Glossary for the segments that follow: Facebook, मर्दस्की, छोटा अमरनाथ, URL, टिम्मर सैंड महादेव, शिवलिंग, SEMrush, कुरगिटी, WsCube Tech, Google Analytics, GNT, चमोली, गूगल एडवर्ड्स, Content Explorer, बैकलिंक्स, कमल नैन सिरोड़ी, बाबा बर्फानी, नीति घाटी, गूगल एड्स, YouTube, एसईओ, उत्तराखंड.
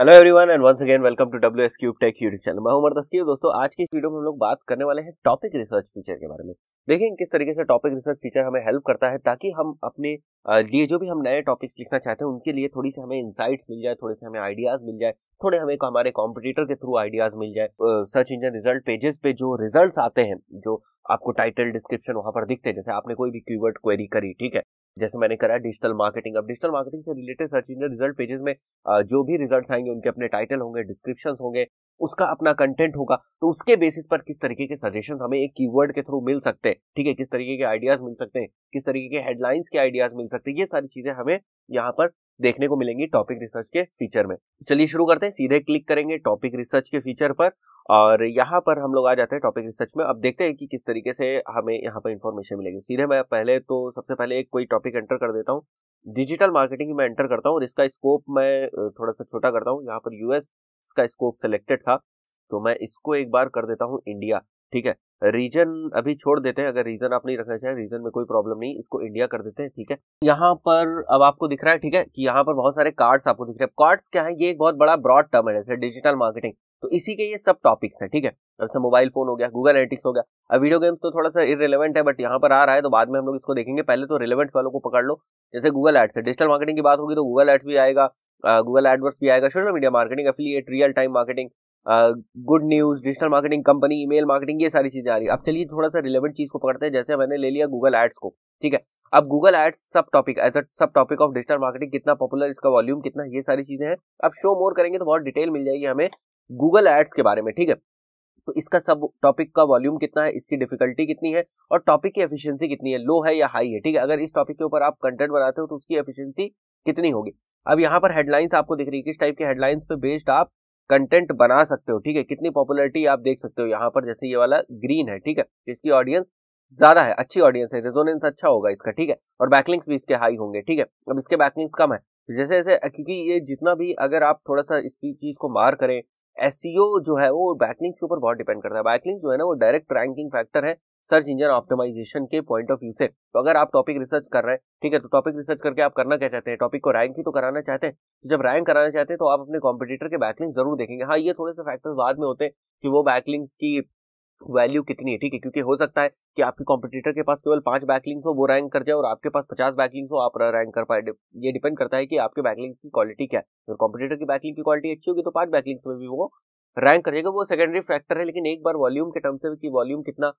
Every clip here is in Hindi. Hello everyone and once again welcome to WsCube Tech YouTube channel. मैं हूं मर्दस्की। दोस्तों, आज की इस वीडियो में हम लोग बात करने वाले हैं टॉपिक रिसर्च फीचर के बारे में। देखें किस तरीके से टॉपिक रिसर्च फीचर हमें हेल्प करता है ताकि हम अपने लिए जो भी हम नए टॉपिक्स लिखना चाहते हैं उनके लिए थोड़ी सी हमें इंसाइट्स मिल जाए, थोड़े से हमें आइडियाज मिल जाए, थोड़े हमें हमारे कॉम्पिटिटर के थ्रू आइडियाज मिल जाए। सर्च इंजन रिजल्ट पेजेस पे जो रिजल्ट्स आते हैं, जो आपको टाइटल डिस्क्रिप्शन वहां पर दिखते हैं, जैसे आपने कोई भी कीवर्ड क्वेरी करी, ठीक है, जैसे मैंने करा डिजिटल मार्केटिंग। अब डिजिटल मार्केटिंग से related search engine result pages में जो भी रिजल्ट्स आएंगे उनके अपने टाइटल होंगे, डिस्क्रिप्शंस होंगे, उसका अपना कंटेंट होगा। तो उसके बेसिस पर किस तरीके के सजेशंस हमें एक कीवर्ड के थ्रू मिल सकते हैं, ठीक है, किस तरीके के आइडियाज मिल सकते हैं, किस तरीके के हेडलाइंस के आइडियाज मिल सकते हैं, ये सारी चीजें हमें यहाँ पर देखने को मिलेंगी टॉपिक रिसर्च के फीचर में। चलिए शुरू करते हैं। सीधे क्लिक करेंगे टॉपिक रिसर्च के फीचर पर और यहाँ पर हम लोग आ जाते हैं टॉपिक रिसर्च में। अब देखते हैं कि किस तरीके से हमें यहाँ पर इन्फॉर्मेशन मिलेगी। सीधे मैं पहले तो सबसे पहले एक कोई टॉपिक एंटर कर देता हूँ, डिजिटल मार्केटिंग मैं एंटर करता हूँ और इसका स्कोप मैं थोड़ा सा छोटा करता हूँ। यहाँ पर यूएस इसका स्कोप सिलेक्टेड था तो मैं इसको एक बार कर देता हूँ इंडिया, ठीक है। रीजन अभी छोड़ देते हैं, अगर रीजन आप नहीं रखना चाहें रीजन में कोई प्रॉब्लम नहीं, इसको इंडिया कर देते हैं, ठीक है। यहाँ पर अब आपको दिख रहा है, ठीक है, कि यहाँ पर बहुत सारे कार्ड्स आपको दिख रहे हैं। कार्ड्स क्या है, ये एक बहुत बड़ा ब्रॉड टर्म है, जैसे डिजिटल मार्केटिंग, तो इसी के ये सब टॉपिक्स हैं, ठीक है। जैसे मोबाइल फोन हो गया, गूगल एनालिटिक्स हो गया। अब वीडियो गेम्स तो थोड़ा सा इररिलेवेंट है बट यहाँ पर आ रहा है तो बाद में हम लोग इसको देखेंगे, पहले तो रिलेवेंट वालों को पकड़ लो। जैसे गूगल एड्स है, डिजिटल मार्केटिंग की बात होगी तो गूगल एड्स भी आएगा, गूगल एडवर्ड्स भी आएगा, social media marketing, affiliate, real time marketing, good news, digital marketing company, email marketing, ये सारी चीजें आ रही है। अब चलिए थोड़ा सा रिलेवेंट चीज को पकड़ते हैं। जैसे मैंने ले लिया गूगल एड्स को, ठीक है। अब गूगल एड्स सब टॉपिक एज अ सब टॉपिक ऑफ डिजिटल मार्केटिंग, कितना पॉपुलर, इसका वॉल्यूम कितना, ये सारी चीजें हैं। अब शो मोर करेंगे तो बहुत डिटेल मिल जाएगी हमें गूगल एड्स के बारे में, ठीक है। तो इसका सब टॉपिक का वॉल्यूम कितना है, इसकी डिफिकल्टी कितनी है और टॉपिक की एफिशिएंसी कितनी है, लो है या हाई है, ठीक है। अगर इस टॉपिक के ऊपर आप कंटेंट बनाते हो तो उसकी एफिशिएंसी कितनी होगी। अब यहाँ पर हेडलाइंस आपको दिख रही है, किस टाइप के हेडलाइंस पे बेस्ड आप कंटेंट बना सकते हो, ठीक है, कितनी पॉपुलरिटी आप देख सकते हो। यहाँ पर जैसे ये वाला ग्रीन है, ठीक है, इसकी ऑडियंस ज्यादा है, अच्छी ऑडियंस है, रेजोनेंस अच्छा होगा इसका, ठीक है, और बैकलिंक्स भी इसके हाई होंगे, ठीक है। अब इसके बैकलिंक्स कम है, जैसे जैसे, क्योंकि ये जितना भी अगर आप थोड़ा सा इस चीज को मार करें, एसईओ जो है वो बैकलिंक्स के ऊपर बहुत डिपेंड करता है। बैकलिंक्स जो है ना वो डायरेक्ट रैंकिंग फैक्टर है सर्च इंजन ऑप्टिमाइजेशन के पॉइंट ऑफ व्यू से। तो अगर आप टॉपिक रिसर्च कर रहे हैं, ठीक है, तो टॉपिक रिसर्च करके आप करना क्या चाहते हैं, टॉपिक को रैंक ही तो कराना चाहते हैं। तो जब रैंक कराना चाहते हैं तो आप अपने कॉम्पिटिटर के बैकलिंक्स जरूर देखेंगे। हाँ, ये थोड़े से फैक्टर्स बाद में होते हैं कि वो बैकलिंक्स की वैल्यू कितनी है, ठीक है, क्योंकि हो सकता है कि आपके कॉम्पिटिटर के पास केवल 5 बैकलिंक्स हो, वो रैंक कर जाए, और आपके पास 50 बैकलिंक्स हो, आप रैंक कर पाए। ये डिपेंड करता है कि आपके बैकलिंक्स की क्वालिटी क्या है। अगर कॉम्पिटिटर की बैकलिंक की क्वालिटी अच्छी होगी तो 5 बैकलिंक्स में भी वो रैंक कर जाएगा, वो सेकेंडरी फैक्टर है। लेकिन एक बार वॉल्यूम के टर्म से कि वॉल्यूम कितना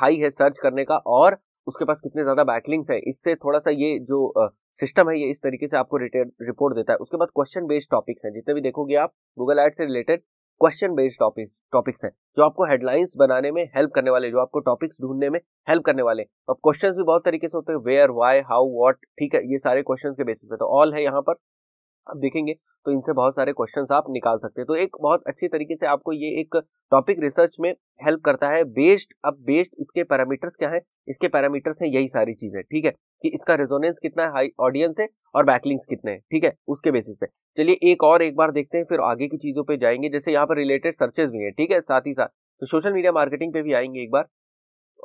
हाई है सर्च करने का और उसके पास कितने ज्यादा बैकलिंक्स है, इससे थोड़ा सा ये जो सिस्टम है ये इस तरीके से आपको रिपोर्ट देता है। उसके बाद क्वेश्चन बेस्ड टॉपिक्स हैं, जितने भी देखोगे आप गूगल एड से रिलेटेड क्वेश्चन बेस्ड टॉपिक्स हैं जो आपको हेडलाइंस बनाने में हेल्प करने वाले, जो आपको टॉपिक्स ढूंढने में हेल्प करने वाले। अब क्वेश्चंस भी बहुत तरीके से होते हैं, वेयर, व्हाई, हाउ, व्हाट, ठीक है, ये सारे क्वेश्चंस के बेसिस पे तो ऑल है। यहाँ पर आप देखेंगे तो इनसे बहुत सारे क्वेश्चंस आप निकाल सकते हैं। तो एक बहुत अच्छी तरीके से आपको ये एक टॉपिक रिसर्च में हेल्प करता है। बेस्ड, अब बेस्ड इसके पैरामीटर्स क्या है, इसके पैरामीटर्स हैं यही सारी चीजें, ठीक है, कि इसका रेजोनेंस कितना है, हाई ऑडियंस है और बैकलिंक्स कितने हैं, ठीक है, उसके बेसिस पे। चलिए एक बार देखते हैं, फिर आगे की चीजों पे जाएंगे। जैसे यहाँ पर रिलेटेड सर्चेज भी है, ठीक है, साथ ही साथ तो सोशल मीडिया मार्केटिंग पे भी आएंगे एक बार।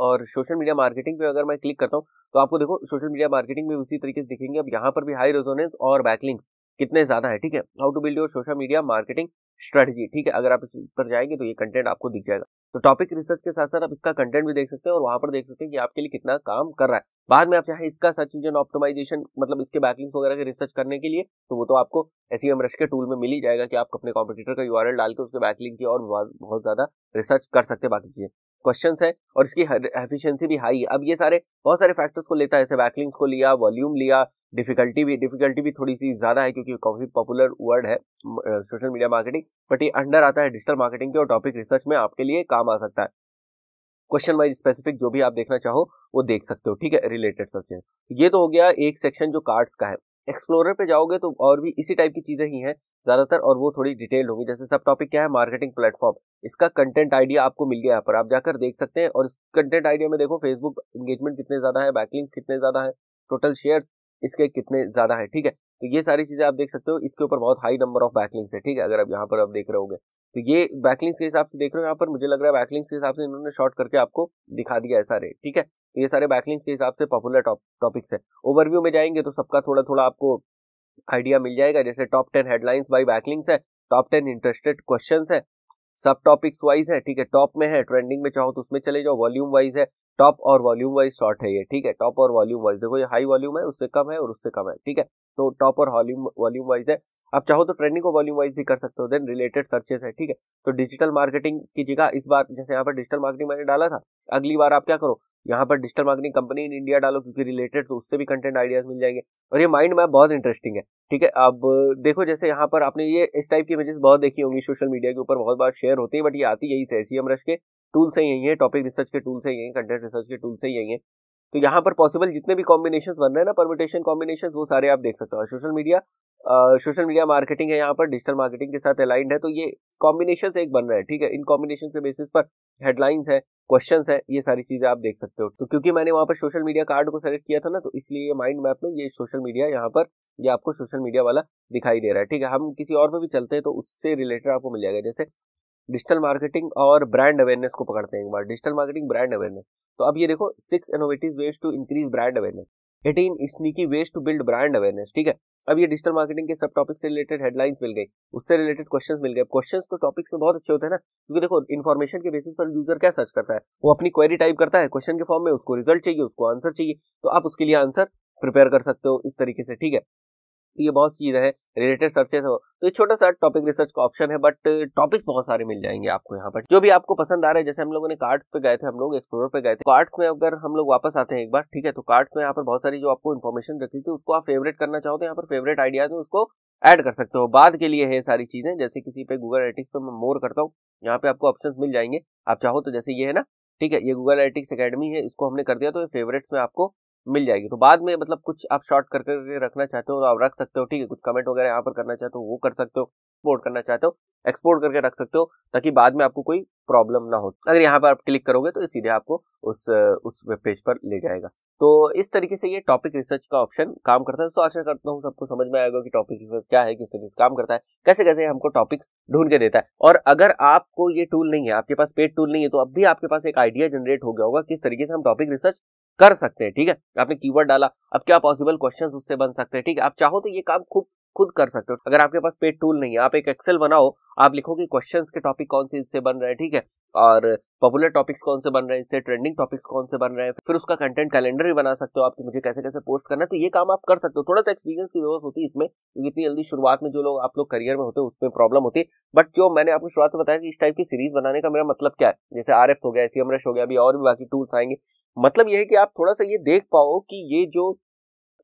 और सोशल मीडिया मार्केटिंग पे अगर मैं क्लिक करता हूँ तो आपको देखो सोशल मीडिया मार्केटिंग में उसी तरीके से दिखेंगे। अब यहाँ पर भी हाई रेजोनेंस और बैकलिंक्स कितने ज्यादा है, ठीक है, how to build your social media marketing strategy, ठीक है। अगर आप इस पर जाएंगे तो ये कंटेंट आपको दिख जाएगा। तो टॉपिक रिसर्च के साथ साथ आप इसका कंटेंट भी देख सकते हैं और वहां पर देख सकते हैं कि आपके लिए कितना काम कर रहा है। बाद में आप चाहे इसका सर्च इंजन ऑप्टिमाइजेशन, मतलब इसके बैकलिंक्स वगैरह की रिसर्च करने के लिए, तो वो तो आपको SEMrush के टूल में मिल ही जाएगा कि आप अपने कॉम्पिटिटर का URL डाल के उसके बैकलिंक की और बहुत ज्यादा रिसर्च कर सकते हैं। बाकी चीजें क्वेश्चंस है और इसकी एफिशिएंसी भी हाई है। अब ये सारे बहुत सारे फैक्टर्स को लेता है, जैसे बैकलिंक्स को लिया, वॉल्यूम लिया, डिफिकल्टी भी थोड़ी सी ज्यादा है क्योंकि काफी पॉपुलर वर्ड है सोशल मीडिया मार्केटिंग, बट ये अंडर आता है डिजिटल मार्केटिंग के और टॉपिक रिसर्च में आपके लिए काम आ सकता है। क्वेश्चन वाइज स्पेसिफिक जो भी आप देखना चाहो वो देख सकते हो, ठीक है, रिलेटेड सर्च। ये तो हो गया एक सेक्शन जो कार्ड्स का है। एक्सप्लोरर पे जाओगे तो और भी इसी टाइप की चीजें ही हैं ज्यादातर, और वो थोड़ी डिटेल होगी। जैसे सब टॉपिक क्या है, मार्केटिंग प्लेटफॉर्म, इसका कंटेंट आइडिया आपको मिल गया, यहाँ पर आप जाकर देख सकते हैं। और इस कंटेंट आइडिया में देखो फेसबुक एंगेजमेंट कितने ज्यादा है, बैकलिंक्स कितने ज्यादा है, टोटल शेयर्स इसके कितने ज्यादा है, ठीक है, तो ये सारी चीजें आप देख सकते हो। इसके ऊपर बहुत हाई नंबर ऑफ बैकलिंक्स है, ठीक है, अगर आप यहाँ पर आप देख रहे होगे तो ये बैकलिंक्स के हिसाब से देख रहे हो। यहाँ पर मुझे लग रहा है बैकलिंक्स के हिसाब से इन्होंने शॉर्ट करके आपको दिखा दिया है सारे, ठीक है, ये सारे बैकलिंक्स के हिसाब से पॉपुलर टॉपिक्स है। ओवरव्यू में जाएंगे तो सबका थोड़ा थोड़ा आपको आइडिया मिल जाएगा। जैसे टॉप 10 हेडलाइंस बाय बैकलिंक्स है, टॉप 10 इंटरेस्टेड क्वेश्चंस है, सब टॉपिक्स वाइज है, ठीक है। टॉप में है, ट्रेंडिंग में चाहो तो उसमें चले जाओ, वॉल्यूम वाइज है, टॉप और वॉल्यूम वाइज शॉर्ट है ये, ठीक है। टॉप और वॉल्यूम वाइज देखो, ये हाई वॉल्यूम है, उससे कम है और उससे कम है, ठीक है। तो टॉप और वॉल्यूम वाइज है। आप चाहो तो ट्रेंडिंग को वॉल्यूम वाइज भी कर सकते हो, देन रिलेटेड सर्चेस है, ठीक है। तो डिजिटल मार्केटिंग कीजिएगा। इस बार जैसे यहाँ पर डिजिटल मार्केटिंग मैंने डाला था, अगली बार आप क्या करो, यहाँ पर digital marketing company in India डालो, क्योंकि रिलेटेड तो उससे भी कंटेंट आइडियाज मिल जाएंगे। और ये माइंड मैप बहुत इंटरेस्टिंग है, ठीक है। अब देखो जैसे यहाँ पर आपने ये इस टाइप की इमेजेस बहुत देखी होंगी, सोशल मीडिया के ऊपर बहुत बार शेयर होती है, बट ये आती यही से, SEMrush के टूल से यही है, टॉपिक रिसर्च के टूल से यही है, कंटेंट रिसर्च के टूल से यही है। तो यहाँ पर पॉसिबल जितने भी कॉम्बिनेशन बन रहे हैं ना, परम्यूटेशन कॉम्बिनेशन, वो सारे आप देख सकते हो। सोशल मीडिया मार्केटिंग है यहाँ पर, डिजिटल मार्केटिंग के साथ अलाइंड है, तो ये कॉम्बिनेशन एक बन रहा है, ठीक है। इन कॉम्बिनेशन के बेसिस पर हेडलाइंस है, क्वेश्चंस है, ये सारी चीजें आप देख सकते हो। तो क्योंकि मैंने वहाँ पर सोशल मीडिया कार्ड को सेलेक्ट किया था ना, तो इसलिए ये माइंड मैप में ये सोशल मीडिया यहाँ पर ये आपको सोशल मीडिया वाला दिखाई दे रहा है, ठीक है। हम किसी और पे भी चलते हैं तो उससे रिलेटेड आपको मिल जाएगा। जैसे डिजिटल मार्केटिंग और ब्रांड अवेयरनेस को पकड़ते हैं एक बार, डिजिटल मार्केटिंग ब्रांड अवेयरनेस। तो अब ये देखो, 6 innovative ways to increase brand awareness, 18 sneaky ways to build brand awareness, ठीक है। अब ये डिजिटल मार्केटिंग के सब टॉपिक से रिलेटेड हेडलाइंस मिल गई, उससे रिलेटेड क्वेश्चंस मिल गए। क्वेश्चंस तो टॉपिक्स में बहुत अच्छे होते हैं ना, क्योंकि देखो इन्फॉर्मेशन के बेसिस पर यूजर क्या सर्च करता है, वो अपनी क्वेरी टाइप करता है क्वेश्चन के फॉर्म में, उसको रिजल्ट चाहिए, उसको आंसर चाहिए, तो आप उसके लिए आंसर प्रिपेयर कर सकते हो इस तरीके से, ठीक है। ये बहुत चीज है, रिलेटेड सर्चेस हो तो एक छोटा सा टॉपिक रिसर्च का ऑप्शन है, बट टॉपिक्स बहुत सारे मिल जाएंगे आपको यहाँ पर, जो भी आपको पसंद आ रहा है। जैसे हम लोगों ने कार्ड्स पे गए थे, हम लोग एक्सप्लोरर पे गए थे, कार्ड्स में अगर हम लोग वापस आते हैं एक बार, ठीक है। तो कार्ड्स में यहाँ पर बहुत सारी जो आपको इन्फॉर्मेशन रखी थी उसको आप फेवरेट करना चाहो तो यहाँ पर फेवरेट आइडियाज में उसको ऐड कर सकते हो, बाद के लिए है सारी चीजें। जैसे किसी पे गूगल एनालिटिक्स पे मैं मोर करता हूँ, यहाँ पे आपको ऑप्शन मिल जाएंगे, आप चाहो तो जैसे ये है ना, ठीक है, ये गूगल एनालिटिक्स अकेडमी है, इसको हमने कर दिया तो फेवरेट्स में आपको मिल जाएगी। तो बाद में मतलब कुछ आप शॉर्ट करके रखना चाहते हो तो आप रख सकते हो, ठीक है। कुछ कमेंट वगैरह यहाँ पर करना चाहते हो वो कर सकते हो, एक्सपोर्ट करना चाहते हो एक्सपोर्ट करके रख सकते हो, ताकि बाद में आपको कोई प्रॉब्लम ना हो। अगर यहाँ पर आप क्लिक करोगे तो ये सीधे आपको उस वेब पेज पर ले जाएगा। तो इस तरीके से ये टॉपिक रिसर्च का ऑप्शन काम करता है। तो आशा करता हूँ सबको समझ में आएगा कि टॉपिक रिसर्च क्या है, किस तरीके से काम करता है, कैसे कैसे हमको टॉपिक्स ढूंढ के देता है। और अगर आपको ये टूल नहीं है, आपके पास पेड टूल नहीं है, तो अब भी आपके पास एक आइडिया जनरेट हो गया होगा किस तरीके से हम टॉपिक रिसर्च कर सकते हैं, ठीक है। आपने कीवर्ड डाला, अब क्या पॉसिबल क्वेश्चंस उससे बन सकते हैं, ठीक है। आप चाहो तो ये काम खुद कर सकते हो। अगर आपके पास पेड टूल नहीं है, आप एक एक्सेल बनाओ, आप लिखो कि क्वेश्चंस के टॉपिक कौन से इससे बन रहे हैं, ठीक है, और पॉपुलर टॉपिक्स कौन से बन रहे हैं इससे, ट्रेंडिंग टॉपिक्स कौन से बन रहे हैं, फिर उसका कंटेंट कैलेंडर भी बना सकते हो आप, कि मुझे कैसे कैसे पोस्ट करना है। तो ये काम आप कर सकते हो। थोड़ा सा एक्सपीरियंस की जरूरत होती है इसमें, क्योंकि इतनी जल्दी शुरुआत में जो लोग आप लोग करियर में होते हैं उसमें प्रॉब्लम होती है। बट जो मैंने आपको शुरुआत में बताया कि इस टाइप की सीरीज बनाने का मेरा मतलब क्या है, जैसे आरएफ हो गया, SEMrush हो गया, अभी और भी बाकी टूल्स आएंगे, मतलब यह है कि आप थोड़ा सा ये देख पाओ कि ये जो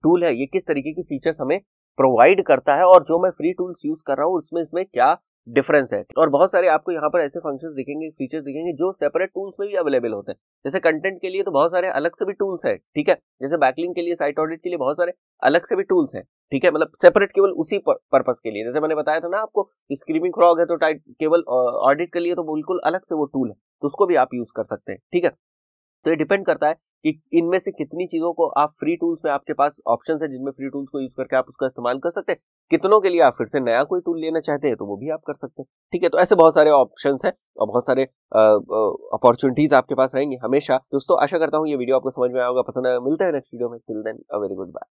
टूल है ये किस तरीके की फीचर्स हमें प्रोवाइड करता है, और जो मैं फ्री टूल्स यूज कर रहा हूँ उसमें इसमें क्या डिफरेंस है। और बहुत सारे आपको यहाँ पर ऐसे फंक्शंस दिखेंगे, फीचर्स दिखेंगे जो सेपरेट टूल्स में भी अवेलेबल होते हैं। जैसे कंटेंट के लिए तो बहुत सारे अलग से भी टूल्स है, ठीक है। जैसे बैकलिंक के लिए, साइट ऑडिट के लिए बहुत सारे अलग से भी टूल्स है, ठीक है, मतलब सेपरेट केवल उसी पर्पस के लिए। जैसे मैंने बताया था ना आपको, स्क्रीमिंग फ्रॉग है तो केवल ऑडिट के लिए तो बिल्कुल अलग से वो टूल है, तो उसको भी आप यूज कर सकते हैं, ठीक है। तो ये डिपेंड करता है कि इनमें से कितनी चीजों को आप फ्री टूल्स में, आपके पास ऑप्शंस है जिनमें फ्री टूल्स को यूज करके आप उसका इस्तेमाल कर सकते हैं, कितनों के लिए आप फिर से नया कोई टूल लेना चाहते हैं तो वो भी आप कर सकते हैं, ठीक है। तो ऐसे बहुत सारे ऑप्शंस हैं और बहुत सारे अपॉर्चुनिटीज आपके पास रहेंगे हमेशा। दोस्तों आशा करता हूँ ये वीडियो आपको समझ में आएगा, पसंद आएगा। मिलते हैं नेक्स्ट वीडियो में, till then a very good bye.